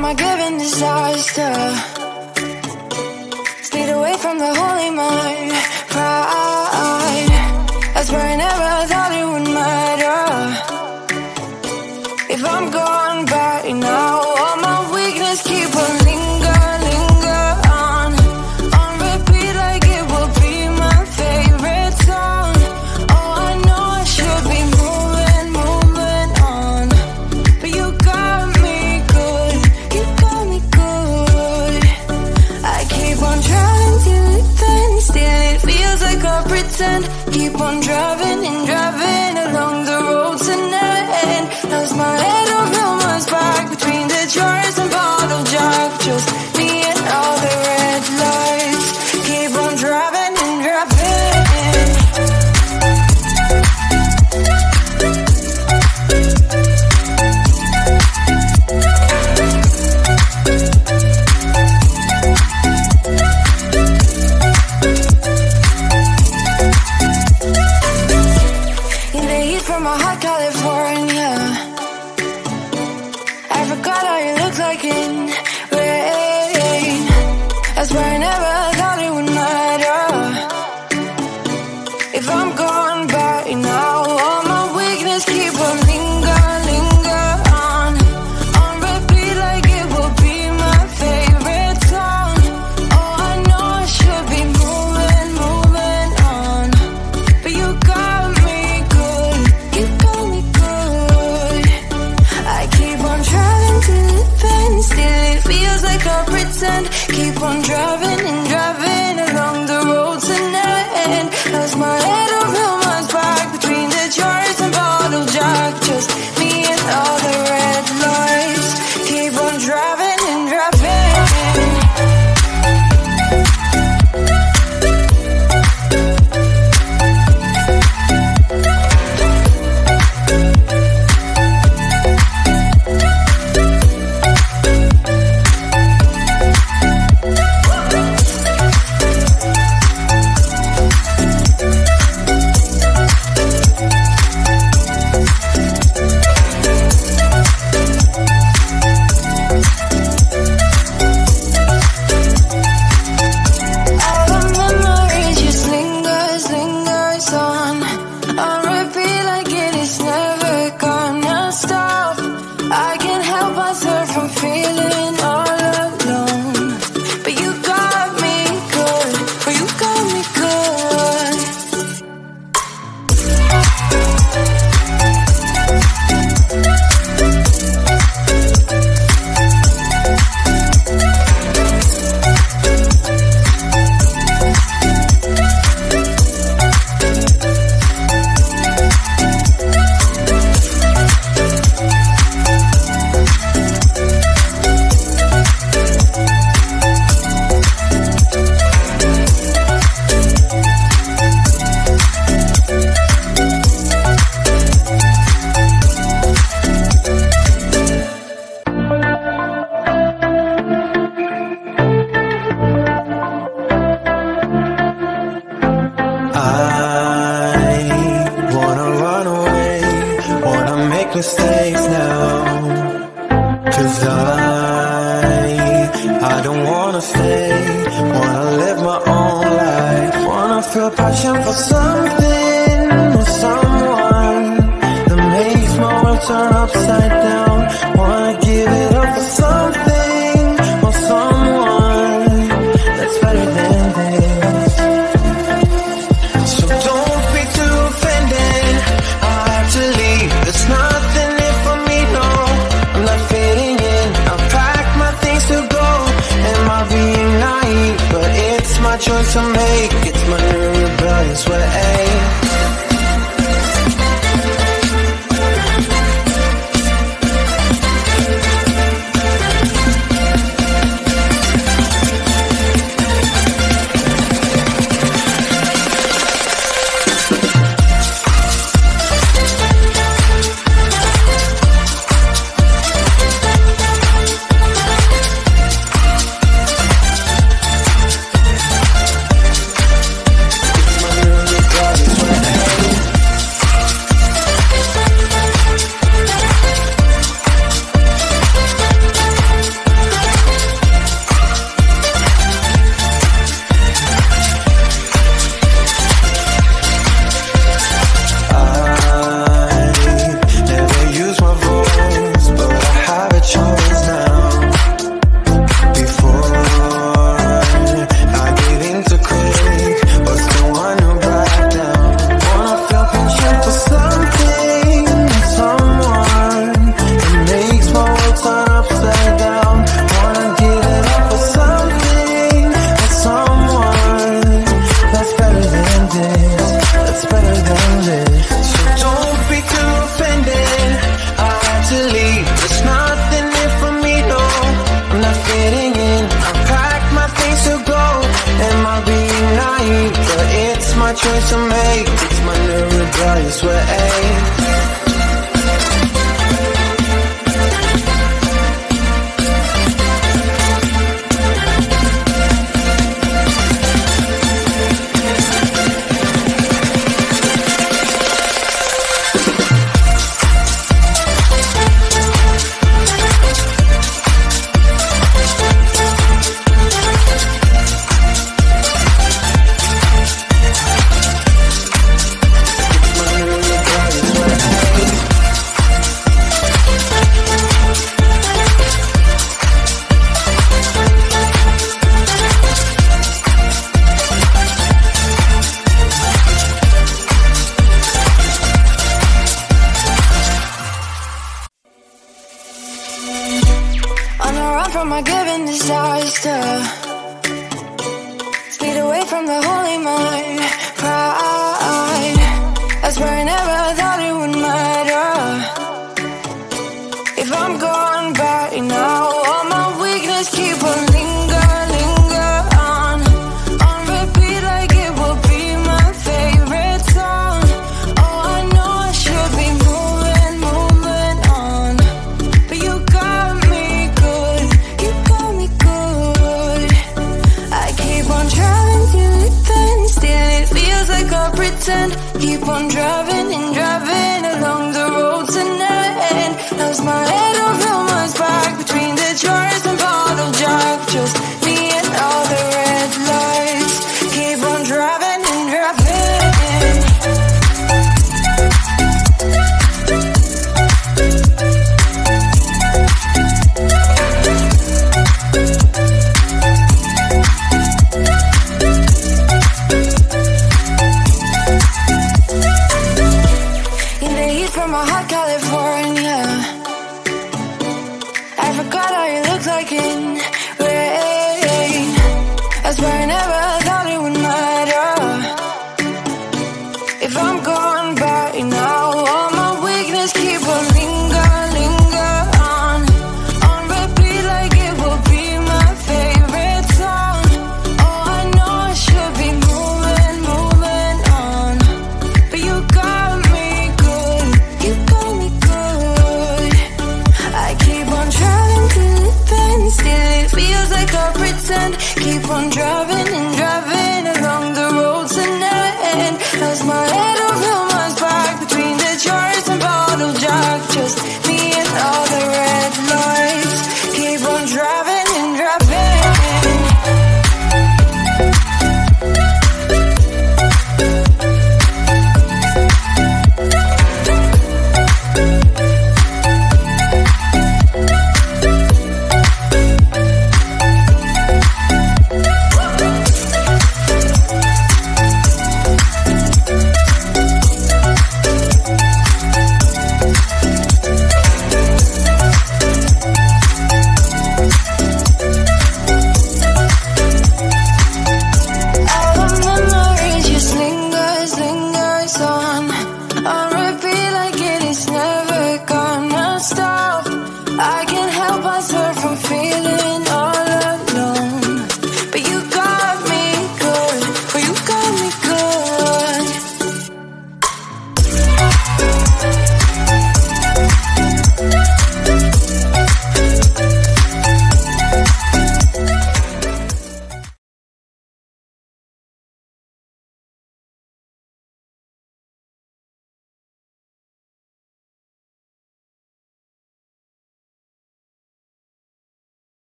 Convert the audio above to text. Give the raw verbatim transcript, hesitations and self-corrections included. my given disaster. Stayed away from the holy mind, pride. I swear I never thought it would matter if I'm gone by now. All my weakness keep on linger, linger on, on repeat like it will be my favorite song. Oh, I know I should be moving, moving on, but you got me good, you got me good. I keep on trying till it ends, still it feels like I pretend. Keep on driving and driving along the road to an end. Lost my head over my back between the jars and bottle jars. Just me and all the red lights. Keep on driving and driving. In the heat from a hot California, I forgot how you look like in rain. I swear I never thought it would matter if I'm gone by now. All my weakness keep on linger, linger on, on repeat like it will be my favorite song. Oh, I know I should be moving, moving on, but you got me good, you got me good. I keep on driving till it bends, still it feels like I pretend. Keep on driving and driving along the road to an end. Lost my head over my back between the jars and bottle jars. Just me and all the red lights. Keep on driving and driving. Mistakes now, cause I, I don't wanna stay, wanna live my own life, wanna feel passion for something or someone, that makes my world turn upside down, wanna give it up for something or someone, that's better than this. Choice I make, it's my new rebellious way. choice I make. It's my new rebellious way. From a given disaster, speed away from the holy mind. Pride, that's where I never thought it would matter. If I'm gone by now, all my weakness keep on linger, linger on, on repeat like it will be my favorite song. Oh, I know I should be moving, moving on, but you got me good. Keep on driving and driving along the roads and